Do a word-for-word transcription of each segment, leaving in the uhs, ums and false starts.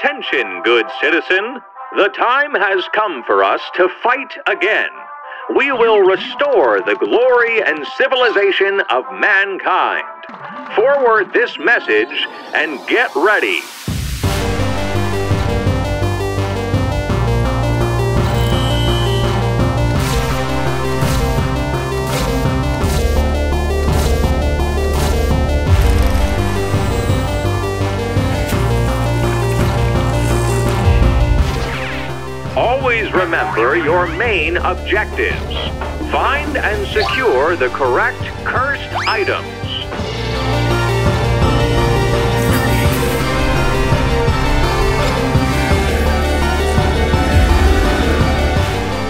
Attention, good citizen. The time has come for us to fight again. We will restore the glory and civilization of mankind. Forward this message and get ready. Always remember your main objectives. Find and secure the correct cursed items.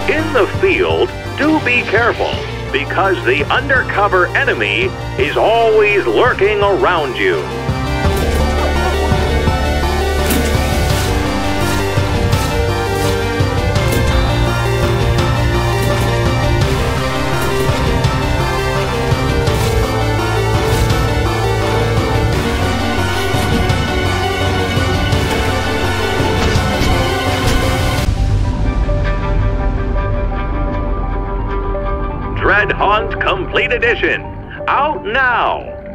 In the field, do be careful, because the undercover enemy is always lurking around you. DreadHaunt Complete Edition, out now!